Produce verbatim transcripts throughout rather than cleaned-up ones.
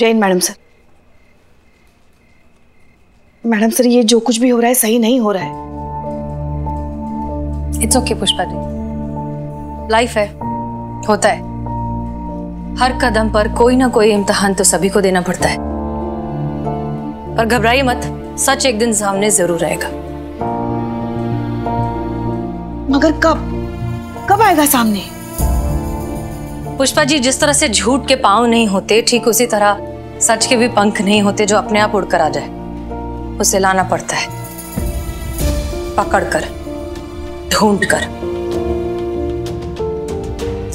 जय Hind madam sir. Madam sir ये जो कुछ भी हो रहा है सही नहीं हो रहा है। It's okay Pushpa ji, life है, होता है। हर कदम पर कोई ना कोई इम्तिहान तो सभी को देना पड़ता है, पर घबराइए मत, सच एक दिन सामने जरूर आएगा। मगर कब कब आएगा सामने? पुष्पा जी, जिस तरह से झूठ के पांव नहीं होते ठीक उसी तरह सच के भी पंख नहीं होते जो अपने आप उड़कर आ जाए। उसे लाना पड़ता है पकड़कर, ढूंढकर,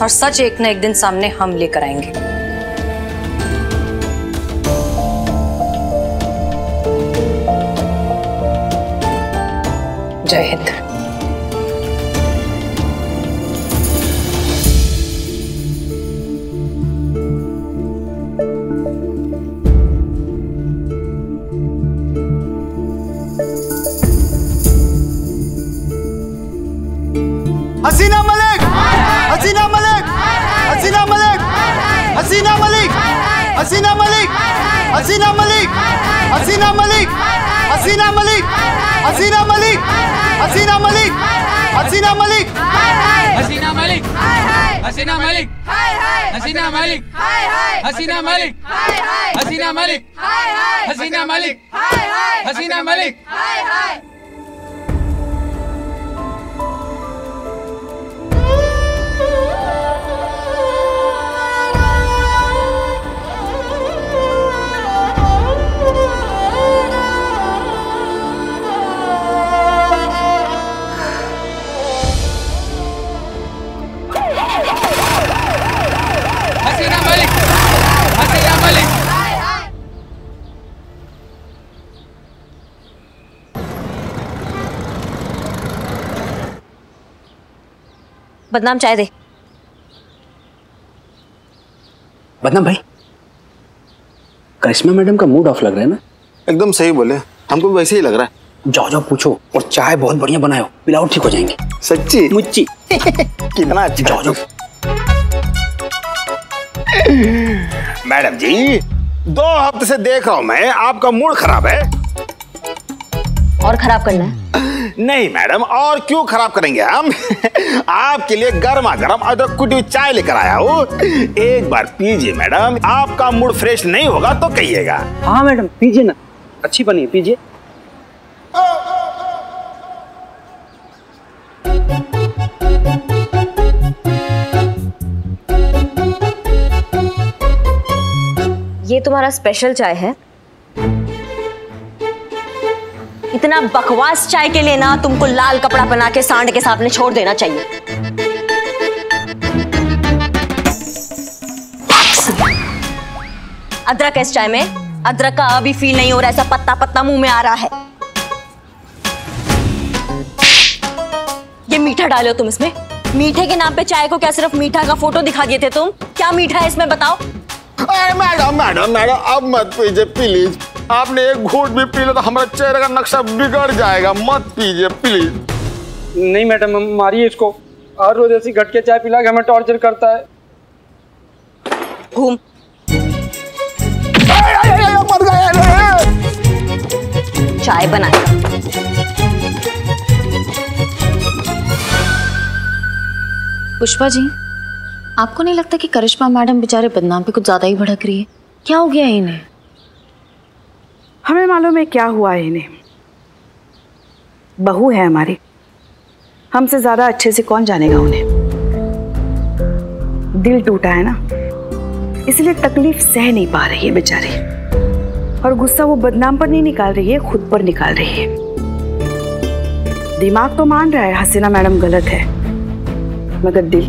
और सच एक न एक दिन सामने हम लेकर आएंगे। जय हिंद। हसीना मलिक, हसीना मलिक, हसीना मलिक, हसीना मलिक, हसीना मलिक, हसीना मलिक, हसीना मलिक, हसीना मलिक, हसीना मलिक, हसीना मलिक, हसीना मलिक, हसीना मलिक, हसीना मलिक, हसीना मलिक, हसीना मलिक, हसीना मलिक, हसीना मलिक, हसीना मलिक। बदनाम चाय दे। बदनाम भाई, करिश्मा मैडम का मूड ऑफ लग रहा है ना? एकदम सही बोले, हमको भी वैसे ही लग रहा है। जाओ जाओ पूछो, और चाय बहुत बढ़िया बनायो, मिलावट ठीक हो जाएंगे। सच्ची मुच्ची कितना अच्छा। जाओ जाओ। मैडम जी, दो हफ्ते से देख रहा हूँ मैं आपका मूड खराब है। और खराब करना है? नहीं मैडम, और क्यों खराब करेंगे हम। आपके लिए गर्मा गर्म अदरक कुटी चाय लेकर आया हूँ, एक बार पीजिए मैडम। आपका मूड फ्रेश नहीं होगा तो कहिएगा। हाँ मैडम पीजिए ना, अच्छी बनी है, पीजिए। ये तुम्हारा स्पेशल चाय है। इतना बकवास चाय के लिए ना तुमको लाल कपड़ा बना के सांड के सामने छोड़ देना चाहिए। अदरक है इस चाय में, अदरक का अभी फील नहीं हो रहा, ऐसा पत्ता पत्ता मुंह में आ रहा है। ये मीठा डालो तुम इसमें। मीठे के नाम पे चाय को क्या सिर्फ मीठा का फोटो दिखा दिए थे तुम? क्या मीठा है इसमें बताओ? अरे मैडम मैडम मैडम, अब मत पीजिए प्लीज। आपने एक घूंट भी पी लिया तो हमारा चेहरे का नक्शा बिगड़ जाएगा। मत पीजिए प्लीज। नहीं मैडम, मारिए इसको। हर रोज ऐसी घटके चाय पिला के हमें टॉर्चर करता है। घूम। चाय बनाएगा। पुष्पा जी, आपको नहीं लगता कि करिश्मा मैडम बेचारे बदनाम पे कुछ ज्यादा ही भड़क रही है? क्या हो गया इन्हें? हमें मालूम है क्या हुआ है इन्हें। बहू है हमारी, हमसे ज्यादा अच्छे से कौन जानेगा उन्हें। दिल टूटा है ना, इसलिए तकलीफ सह नहीं पा रही है बेचारी। और गुस्सा वो बदनाम पर नहीं निकाल रही है, खुद पर निकाल रही है। दिमाग तो मान रहा है हसीना मैडम गलत है, मगर दिल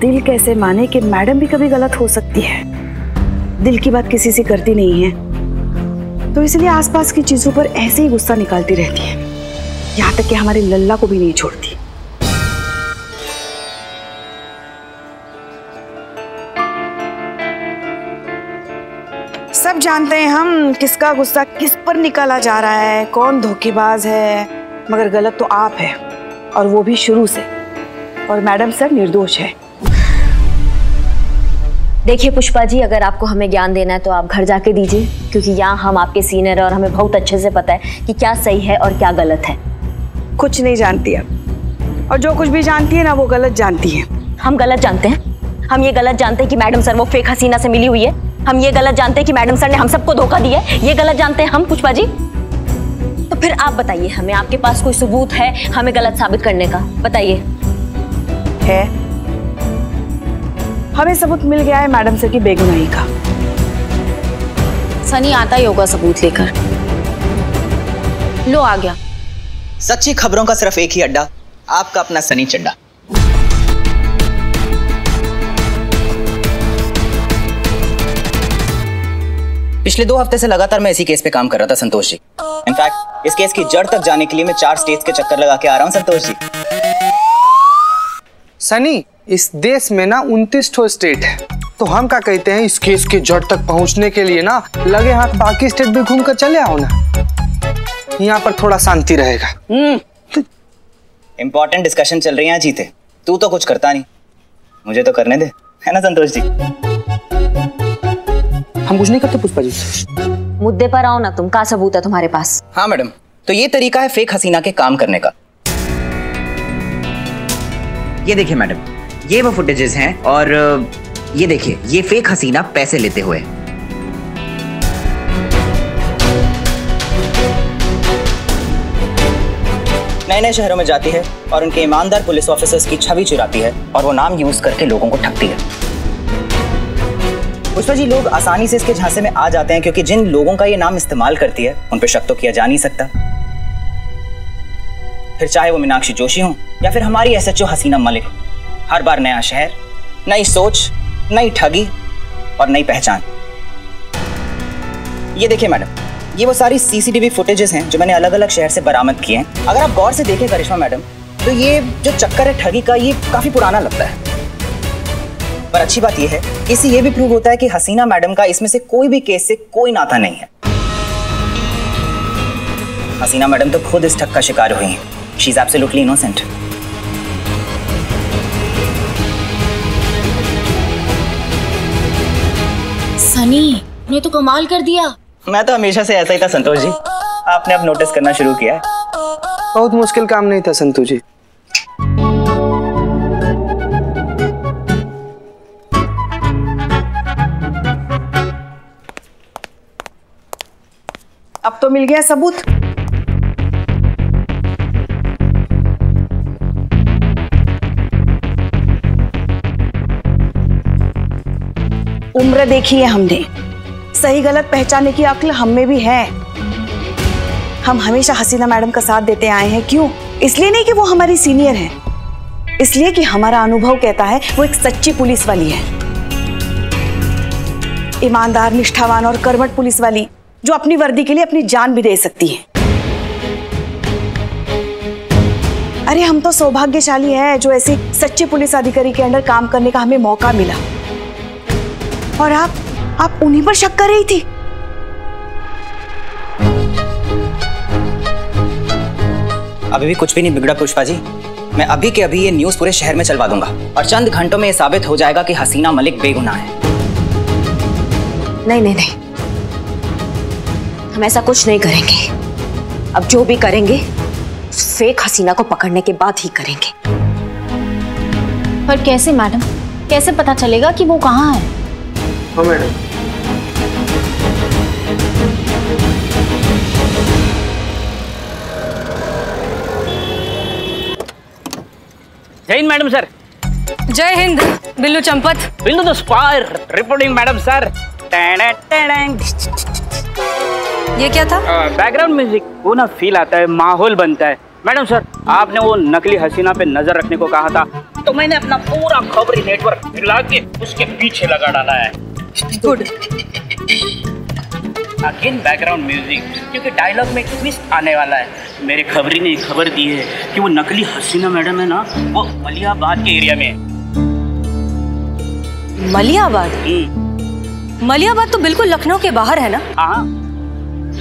दिल कैसे माने कि मैडम भी कभी गलत हो सकती है। दिल की बात किसी से करती नहीं है, तो इसलिए आसपास की चीजों पर ऐसे ही गुस्सा निकालती रहती है, यहाँ तक कि हमारे लल्ला को भी नहीं छोड़ती। सब जानते हैं हम किसका गुस्सा किस पर निकाला जा रहा है, कौन धोखेबाज है, मगर गलत तो आप है, और वो भी शुरू से। और मैडम सर निर्दोष है। देखिए पुष्पा जी, अगर आपको हमें ज्ञान देना है तो आप घर जाके दीजिए, क्योंकि यहाँ हम आपके सीनियर हैं और हमें बहुत अच्छे से पता है कि क्या सही है और क्या गलत है। कुछ नहीं जानती अब, और जो कुछ भी जानती है ना वो गलत जानती है। हम गलत जानते हैं, हम ये गलत जानते हैं कि मैडम सर वो फेक हसीना से मिली हुई है। हम ये गलत जानते हैं कि मैडम सर ने हम सबको धोखा दिया है। ये गलत जानते हैं हम पुष्पा जी। तो फिर आप बताइए हमें, आपके पास कोई सबूत है हमें गलत साबित करने का? बताइए। है, हमें सबूत मिल गया है मैडम सर की बेगुनाही का। सनी आता ही होगा सबूत लेकर। लो आ गया। सच्ची खबरों का सिर्फ एक ही अड्डा, आपका अपना सनी चड्डा। पिछले दो हफ्ते से लगातार मैं इसी केस पे काम कर रहा था संतोष जी। इनफैक्ट इस केस की जड़ तक जाने के लिए मैं चार स्टेट्स के चक्कर लगा के आ रहा हूँ संतोष जी। सनी, इस देश में ना उनतीस ठो स्टेट है, तो हम क्या कहते हैं, इस केस की जड़ तक पहुँचने के लिए ना लगे हाथ बाकी स्टेट भी घूम कर चले आओ ना, यहाँ पर थोड़ा शांति रहेगा। हम्म, इम्पोर्टेंट डिस्कशन चल रही है जीते। तू तो कुछ करता नहीं, मुझे तो करने दे, है ना संतोष जी? हम कुछ नहीं करते पुष्पा जी। मुद्दे पर आओ ना तुम, क्या सबूत है तुम्हारे पास? हाँ मैडम, तो ये तरीका है फेक हसीना के काम करने का। ये देखिए मैडम, ये वो फुटेजेस हैं, और ये देखिए ये फेक हसीना पैसे लेते हुए। नए नए शहरों में जाती है और उनके ईमानदार पुलिस ऑफिसर्स की छवि चुराती है और वो नाम यूज करके लोगों को ठगती है। पुष्पा जी, लोग आसानी से इसके झांसे में आ जाते हैं, क्योंकि जिन लोगों का ये नाम इस्तेमाल करती है उन पर शक तो किया जा नहीं सकता। फिर चाहे वो मीनाक्षी जोशी हो या फिर हमारी S H O Hasina Malik, हर बार नया शहर, नई सोच, नई ठगी और नई पहचान। ये देखिए मैडम, ये वो सारी C C T V footages हैं जो मैंने अलग अलग शहर से बरामद किए हैं। अगर आप गौर से देखें करिश्मा मैडम, तो ये जो चक्कर है ठगी का, ये काफी पुराना लगता है। पर अच्छी बात यह है, इससे यह भी प्रूव होता है कि हसीना मैडम का इसमें से कोई भी केस से कोई नाता नहीं है। हसीना मैडम तो खुद इस ठग का शिकार हुई हैं। She is absolutely innocent. Sunny ने तो कमाल कर दिया। मैं तो हमेशा से ऐसा ही था संतोष जी, आपने अब नोटिस करना शुरू किया है। बहुत मुश्किल काम नहीं था संतोष जी। अब तो मिल गया सबूत। उम्र देखी है हमने, सही गलत पहचानने की अक्ल हम में भी है। हम हमेशा हसीना मैडम का साथ देते आए हैं। क्यों? इसलिए नहीं कि वो हमारी सीनियर है, इसलिए कि हमारा अनुभव कहता है वो एक सच्ची पुलिस वाली है, ईमानदार, निष्ठावान और कर्मठ पुलिस वाली, जो अपनी वर्दी के लिए अपनी जान भी दे सकती है। अरे हम तो सौभाग्यशाली हैं जो ऐसे सच्चे पुलिस अधिकारी के अंडर काम करने का हमें मौका मिला। और आप आप उन्हीं पर शक कर रही थी? अभी भी कुछ भी नहीं बिगड़ा पुष्पा जी। मैं अभी के अभी ये न्यूज पूरे शहर में चलवा दूंगा और चंद घंटों में ये साबित हो जाएगा कि हसीना मलिक बेगुनाह है। नहीं नहीं नहीं, हम ऐसा कुछ नहीं करेंगे। अब जो भी करेंगे फेक हसीना को पकड़ने के बाद ही करेंगे। पर कैसे मैडम, कैसे पता चलेगा कि वो कहाँ है? हाँ मैडम। जय हिंद मैडम सर। जय Hind Billu Champat. Billu the spire reporting madam sir. टैंग टैंग। ये क्या था? बैकग्राउंड म्यूजिक, वो ना फील आता है, माहौल बनता है। मैडम सर, आपने वो नकली हसीना पे नजर रखने को कहा था, तो मैंने अपना पूरा खबरी नेटवर्क हिला के उसके पीछे लगा डाला है। गुड। अगेन बैकग्राउंड म्यूजिक, क्योंकि डायलॉग में ट्विस्ट आने वाला है। मेरे खबरी ने खबर दी है कि वो नकली हसीना मैडम है ना, वो मलियाबाद के एरिया में है। मलियाबाद? मलियाबाद तो बिल्कुल लखनऊ के बाहर है ना? हाँ।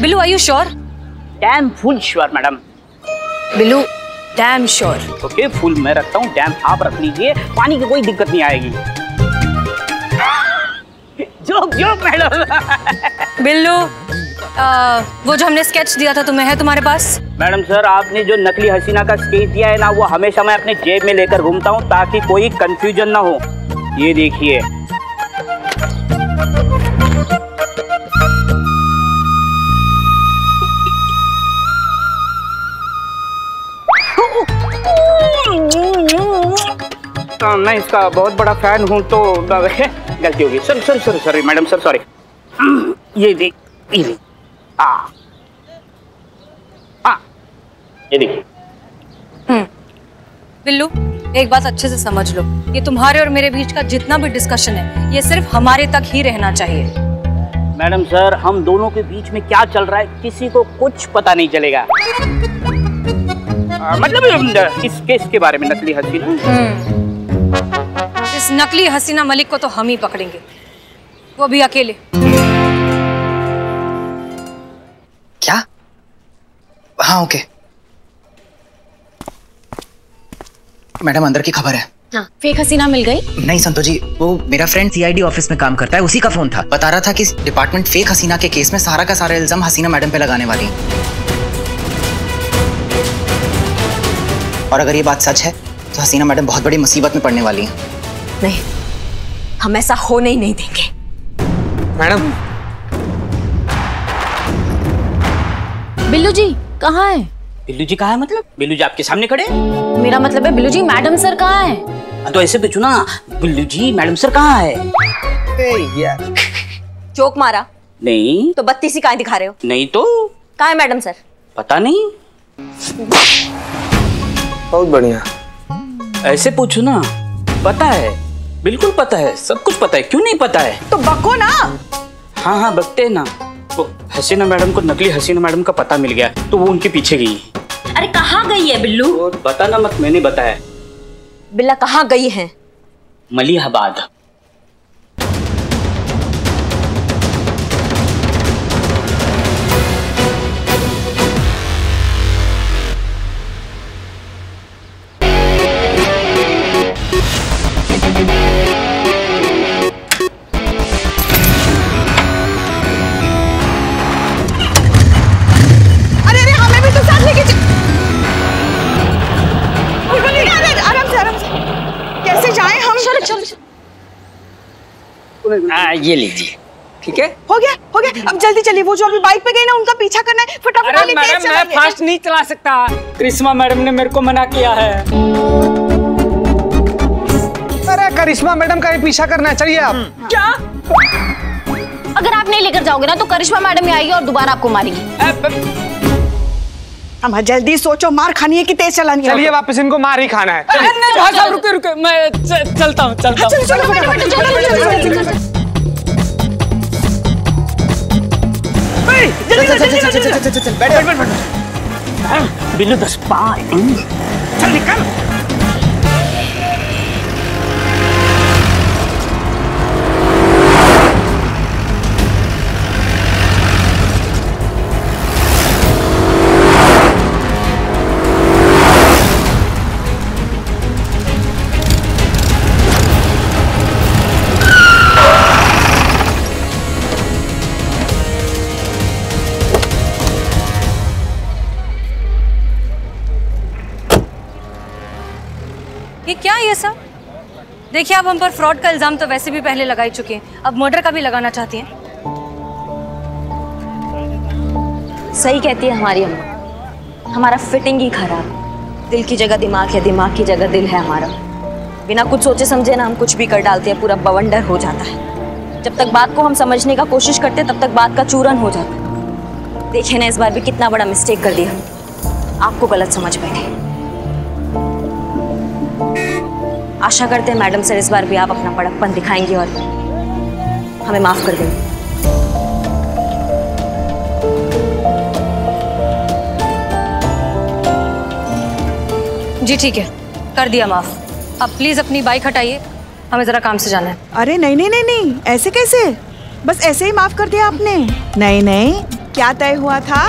Billu, are you sure? Damn full sure madam. Billu damn sure. Okay, full मैं रखता हूँ, डैम आप रख लीजिए, पानी की कोई दिक्कत नहीं आएगी। रो क्यों मैडम? बिल्लू, आ, वो जो हमने स्केच दिया था तुम्हें है तुम्हारे पास? मैडम सर, आपने जो नकली हसीना का स्केच दिया है ना, वो हमेशा मैं अपने जेब में लेकर घूमता हूँ ताकि कोई कंफ्यूजन ना हो। ये देखिए, मैं इसका बहुत बड़ा फैन हूँ तो गलती होगी। Sorry sorry sorry sorry madam sir, sorry. ये देख, ये देख, आ आ ये देखिए। हम्म, बिल्लू एक बात अच्छे से समझ लो, ये तुम्हारे और मेरे बीच का जितना भी डिस्कशन है ये सिर्फ हमारे तक ही रहना चाहिए। मैडम सर, हम दोनों के बीच में क्या चल रहा है किसी को कुछ पता नहीं चलेगा। आ, मतलब इस केस के बारे में, नकली हसीना, इस नकली हसीना मलिक को तो हम ही पकड़ेंगे, वो भी अकेले। क्या? हाँ ओके। मैडम अंदर की खबर है। हाँ, फेक हसीना मिल गई? नहीं संतोष जी, वो मेरा फ्रेंड सीआईडी ऑफिस में काम करता है, उसी का फोन था। बता रहा था कि डिपार्टमेंट फेक हसीना के केस में सारा का सारा इल्जाम हसीना मैडम पे लगाने वाली है, और अगर ये बात सच है तो हसीना मैडम बहुत बड़ी मुसीबत में पड़ने वाली है। नहीं, हम ऐसा होने ही नहीं देंगे। मैडम, बिल्लू जी कहाँ है? बिल्लू जी कहाँ है मतलब? बिल्लू जी आपके सामने खड़े? मेरा मतलब है बिल्लू जी मैडम सर कहाँ है? तो ऐसे पूछो ना, बिल्लू जी मैडम सर कहाँ है? यार चोक मारा? नहीं। तो बत्तीसी कहाँ दिखा रहे हो? नहीं तो। कहाँ है मैडम सर? पता नहीं। बहुत बढ़िया, ऐसे पूछो ना। पता है, बिल्कुल पता है, सब कुछ पता है, क्यों नहीं पता है? तो बको ना। हाँ हाँ बकते हैं ना। वो हसीना मैडम को, नकली हसीना मैडम का पता मिल गया तो वो उनके पीछे गई। अरे कहाँ गई है बिल्लू? तो बता ना मत, मैंने बताया। बिल्ला कहाँ गई है? मलिहाबाद। आ, ये लीजिए। ठीक है, हो गया हो गया, अब जल्दी चलिए, वो जो अभी बाइक पे गई ना उनका पीछा करना है फटाफट। अरे मैडम मैं फास्ट नहीं चला सकता, करिश्मा मैडम ने मेरे को मना किया है। अरे करिश्मा मैडम का ही पीछा करना है, चलिए आप। क्या? अगर आप नहीं लेकर जाओगे ना तो करिश्मा मैडम आएगी और दोबारा आपको मारेगी। अब जल्दी सोचो, मार खानी है कि तेज चलानी है? चलिए वापस इनको मार ही खाना है। रुके रुके, मैं चलता हूँ चलता हूँ। बिल्लू दस पार, चल निकल। ये क्या ये सब? देखिए आप हम पर फ्रॉड का इल्जाम तो वैसे भी पहले लगा ही चुके हैं, अब मर्डर का भी लगाना चाहती हैं। सही कहती है हमारी अम्मा, हमारा फिटिंग ही खराब। दिल की जगह दिमाग है, दिमाग की जगह दिल है हमारा। बिना कुछ सोचे समझे ना हम कुछ भी कर डालते हैं, पूरा बवंडर हो जाता है। जब तक बात को हम समझने का कोशिश करते तब तक बात का चूरन हो जाता है। देखिए ना इस बार भी कितना बड़ा मिस्टेक कर दिया, आपको गलत समझ बैठे। आशा करते हैं मैडम सर इस बार भी आप अपना बड़प्पन दिखाएंगी और हमें माफ कर देंगे। जी ठीक है, कर दिया माफ। अब प्लीज अपनी बाइक हटाइए, हमें जरा काम से जाना है। अरे नहीं नहीं नहीं नहीं, ऐसे कैसे? बस ऐसे ही माफ कर दिया आपने? नहीं नहीं, क्या तय हुआ था?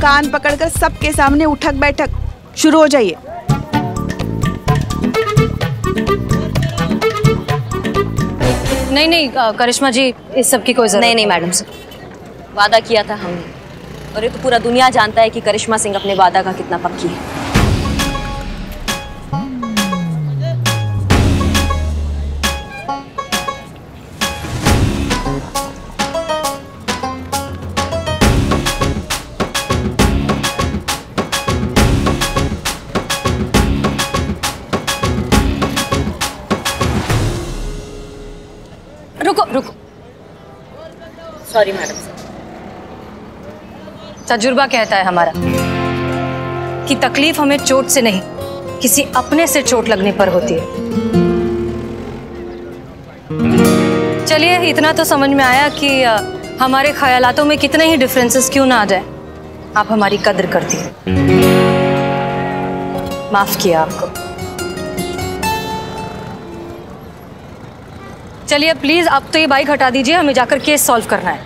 कान पकड़कर सबके सामने उठक बैठक शुरू हो जाइए। नहीं नहीं करिश्मा जी, इस सब की कोई जरूरत नहीं। नहीं मैडम साहब, वादा किया था हमने और ये तो पूरा दुनिया जानता है कि करिश्मा सिंह अपने वादा का कितना पक्की है। रुको रुको, सॉरी मैडम साहब, तजुर्बा कहता है हमारा कि तकलीफ हमें चोट से नहीं, किसी अपने से चोट लगने पर होती है। चलिए, इतना तो समझ में आया कि हमारे ख्यालातों में कितने ही डिफरेंसेस क्यों ना आ जाए, आप हमारी कद्र करती हैं। माफ किया आपको। चलिए प्लीज़, आप तो ये बाइक हटा दीजिए, हमें जाकर केस सॉल्व करना है।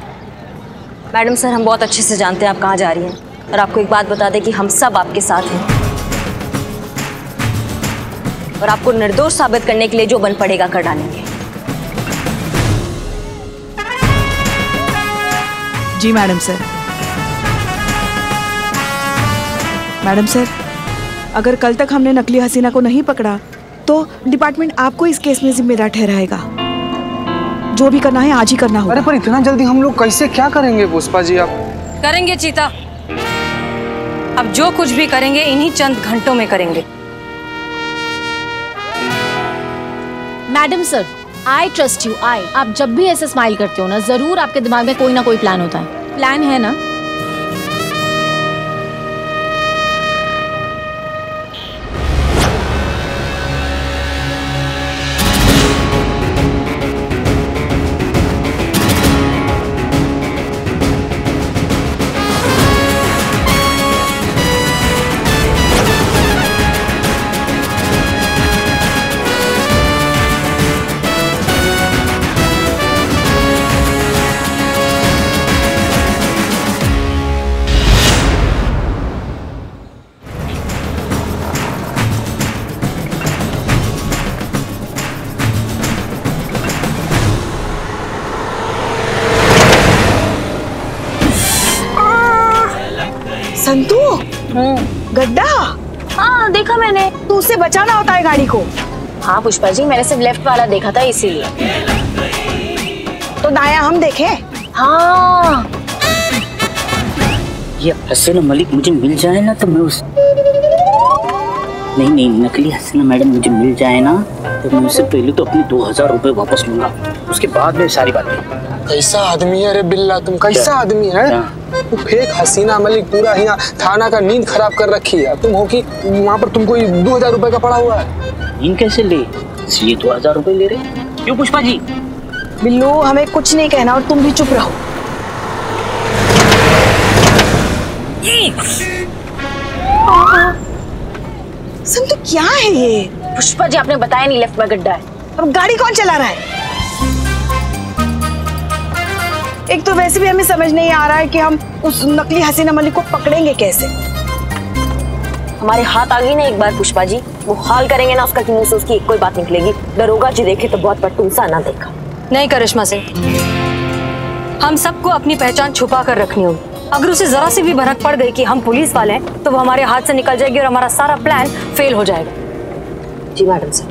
मैडम सर, हम बहुत अच्छे से जानते हैं आप कहाँ जा रही हैं और आपको एक बात बता दें कि हम सब आपके साथ हैं और आपको निर्दोष साबित करने के लिए जो बन पड़ेगा कर डालेंगे। जी मैडम सर। मैडम सर, अगर कल तक हमने नकली हसीना को नहीं पकड़ा तो डिपार्टमेंट आपको इस केस में जिम्मेदार ठहराएगा। जो भी करना है आज ही करना होगा। अरे पर इतना जल्दी हम लोग कैसे क्या करेंगे पुष्पा जी? आप करेंगे चीता, अब जो कुछ भी करेंगे इन्हीं चंद घंटों में करेंगे। Madam sir, I trust you. I, आप जब भी ऐसे स्माइल करते हो ना, जरूर आपके दिमाग में कोई ना कोई प्लान होता है। प्लान है ना? संतू, गड्ढा। हाँ देखा मैंने, तू उसे बचाना होता है गाड़ी को। हाँ पुष्पा जी, मैंने सिर्फ लेफ्ट वाला देखा था इसीलिए। तो दाया हम देखें। हाँ, ये हसीना मलिक मुझे मिल जाए ना तो मैं उस नहीं नहीं नकली हसीना मैडम मुझे मिल जाए ना तो मैं उससे पहले तो अपने दो हजार रुपये वापस लूंगा, उसके बाद में सारी बातें। कैसा आदमी है रे बिल्ला, तुम कैसा आदमी है? तू फेक हसीना मलिक पूरा यहाँ थाना का नींद खराब कर रखी है। तुम हो कि वहाँ पर तुमको ये दो हजार रुपए का पड़ा हुआ है। नींद कैसे ले, ये दो हजार रुपए ले रहे क्यों पुष्पा जी? बिल्लू, हमें कुछ नहीं कहना और तुम भी चुप रहो। संतु, क्या है ये? पुष्पा जी, आपने बताया नहीं लेफ्ट में गड्ढा है। अब गाड़ी कौन चला रहा है? एक तो वैसे भी हमें समझ नहीं आ रहा है कि हम उस नकली हसीना मलिक को पकड़ेंगे कैसे। हमारे हाथ आ गई ना एक बार पुष्पा जी, वो हाल करेंगे ना उसका कि मुंह से उसकी कोई बात निकलेगी। दरोगा जी देखे तो बहुत पटूसा ना देखा। नहीं करिश्मा सिंह, हम सबको अपनी पहचान छुपा कर रखनी होगी। अगर उसे जरा सी भी भनक पड़ गई कि हम पुलिस वाले हैं तो वो हमारे हाथ से निकल जाएगी और हमारा सारा प्लान फेल हो जाएगा। जी मैडम सर।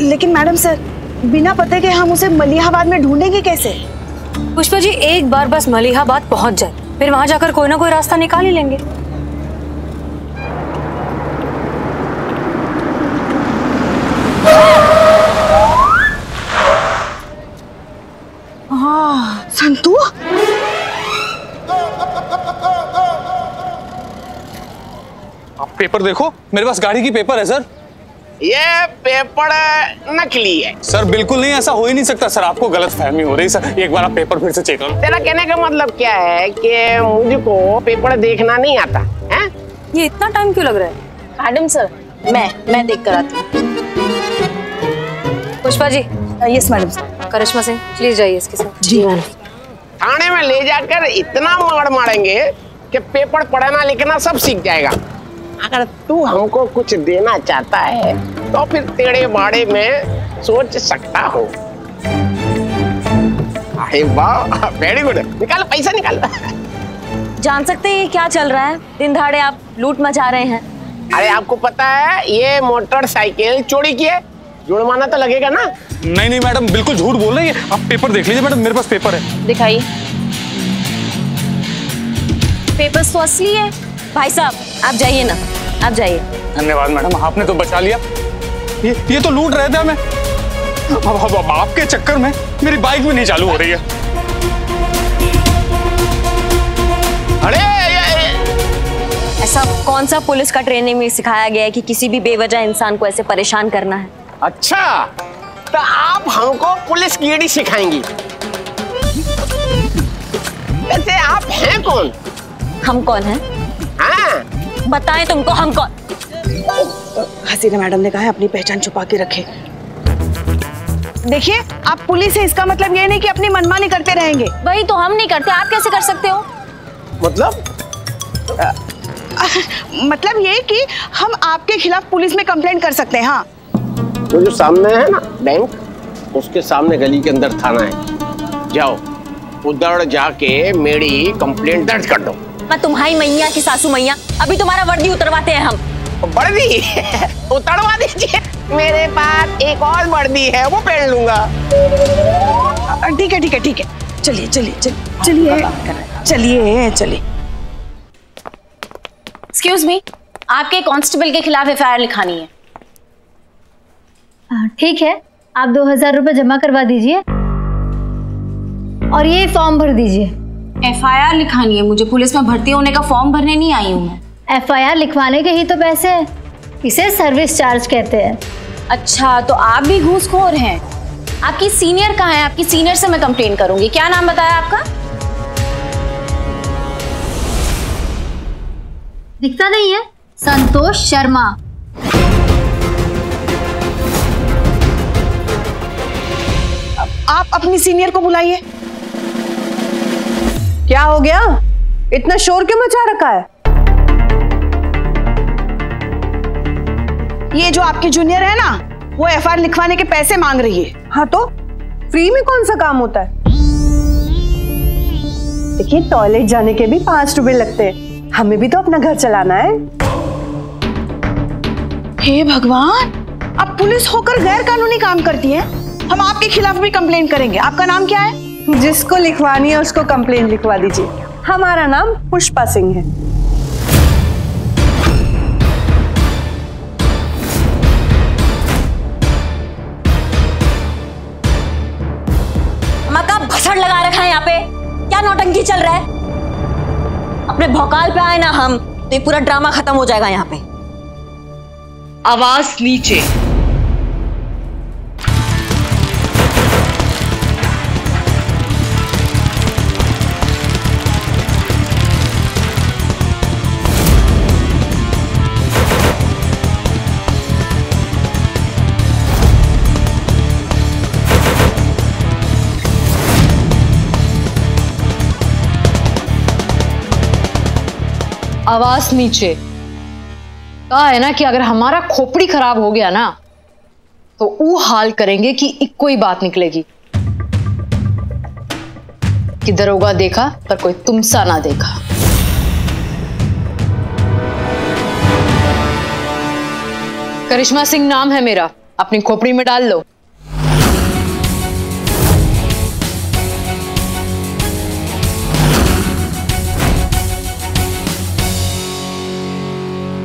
लेकिन मैडम सर, बिना पते के हम उसे मलिहाबाद में ढूंढेंगे कैसे? पुष्पा जी, एक बार बस मलिहाबाद पहुंच जाए, फिर वहां जाकर कोई ना कोई रास्ता निकाल ही लेंगे। हाँ संतू, आप पेपर देखो, मेरे पास गाड़ी की पेपर है सर। ये पेपर नकली है सर। बिल्कुल नहीं, ऐसा हो ही नहीं सकता सर, आपको गलत फहमी हो रही सर। एक बार आप पेपर फिर से चेक करो। तेरा कहने का मतलब क्या है कि मुझको पेपर देखना नहीं आता है? ये इतना टाइम क्यों लग रहा है? मैडम सर, मैं मैं देख कर आती हूँ। Pushpa ji. Yes madam sir. Karishma Singh, please जाइए इसके साथ। जी मैडम। थाने में ले जाकर इतना मगड़ मारेंगे कि पेपर पढ़ना लिखना सब सीख जाएगा। अगर तू हमको कुछ देना चाहता है तो फिर टेढ़े बाड़े में सोच सकता हो। अरे वाह, वेरी गुड। निकाल पैसा निकाल। जान सकते हैं ये क्या चल रहा है? दिन दहाड़े आप लूट मचा रहे हैं। अरे आपको पता है ये मोटरसाइकिल चोरी की है, जुर्माना तो लगेगा ना। नहीं नहीं मैडम, बिल्कुल झूठ बोल रही है। आप पेपर देख लीजिए मैडम, मेरे पास पेपर है। दिखाइए। पेपर्स तो असली है। भाई साहब आप जाइए ना, आप जाइए। धन्यवाद मैडम, आपने तो बचा लिया। ये ये तो लूट रहे थे हमें। अब अब अब आपके चक्कर में मेरी बाइक भी नहीं चालू हो रही है। अरे ऐसा कौन सा पुलिस का ट्रेनिंग में सिखाया गया है कि किसी भी बेवजह इंसान को ऐसे परेशान करना है? अच्छा, तो आप हमको पुलिस गिरी सिखाएंगी? वैसे आप हैं कौन? हम कौन हैं? हाँ। बताएं तुमको हम कौन? हसीना मैडम ने कहा है अपनी पहचान छुपा के रखें। देखिए आप पुलिस है, इसका मतलब ये नहीं कि अपनी मनमानी करते रहेंगे। वही तो हम नहीं करते, आप कैसे कर सकते हो? मतलब आ, आ, मतलब ये कि हम आपके खिलाफ पुलिस में कंप्लेंट कर सकते हैं। हाँ, वो जो सामने है ना बैंक, उसके सामने गली के अंदर थाना है, जाओ उधर जाके मेरी कंप्लेंट दर्ज कर दो। मैं तुम्हारी मैया की सासू मैया, अभी तुम्हारा वर्दी उतरवाते हैं हम। वर्दी उतरवा दीजिए, मेरे पास एक और वर्दी है वो पहन लूंगा। ठीक है ठीक है ठीक है, चलिए चलिए चलिए चलिए चलिए। एक्सक्यूज मी, आपके कांस्टेबल के खिलाफ एफ आई आर लिखानी है। ठीक है, आप दो हजार रुपये जमा करवा दीजिए और ये फॉर्म भर दीजिए। एफ आई आर लिखानी है मुझे, पुलिस में भर्ती होने का फॉर्म भरने नहीं आई हूँ मैं। एफ आई आर लिखवाने के ही तो पैसे हैं, इसे सर्विस चार्ज कहते हैं। अच्छा, तो आप भी घूसखोर हैं। आपकी सीनियर कहाँ है? आपकी सीनियर से मैं कंप्लेन करूंगी। क्या नाम बताया आपका? दिखता नहीं है। संतोष शर्मा। आप अपनी सीनियर को बुलाइए। क्या हो गया, इतना शोर क्यों मचा रखा है? ये जो आपकी जूनियर है ना, वो एफआईआर लिखवाने के पैसे मांग रही है। हाँ तो फ्री में कौन सा काम होता है? देखिए टॉयलेट जाने के भी पांच रुपए लगते हैं, हमें भी तो अपना घर चलाना है। हे भगवान, आप पुलिस होकर गैर कानूनी काम करती हैं। हम आपके खिलाफ भी कंप्लेन करेंगे। आपका नाम क्या है? जिसको लिखवानी है उसको कंप्लेन लिखवा दीजिए। हमारा नाम पुष्पा सिंह है। मका भसड़ लगा रखा है यहाँ पे, क्या नौटंकी चल रहा है? अपने भौकाल पे आए ना हम तो ये पूरा ड्रामा खत्म हो जाएगा यहाँ पे। आवाज नीचे। आवाज नीचे। कहा है ना कि अगर हमारा खोपड़ी खराब हो गया ना तो वो हाल करेंगे कि इक्को ही बात निकलेगी कि दरोगा देखा पर कोई तुमसा ना देखा। करिश्मा सिंह नाम है मेरा, अपनी खोपड़ी में डाल लो।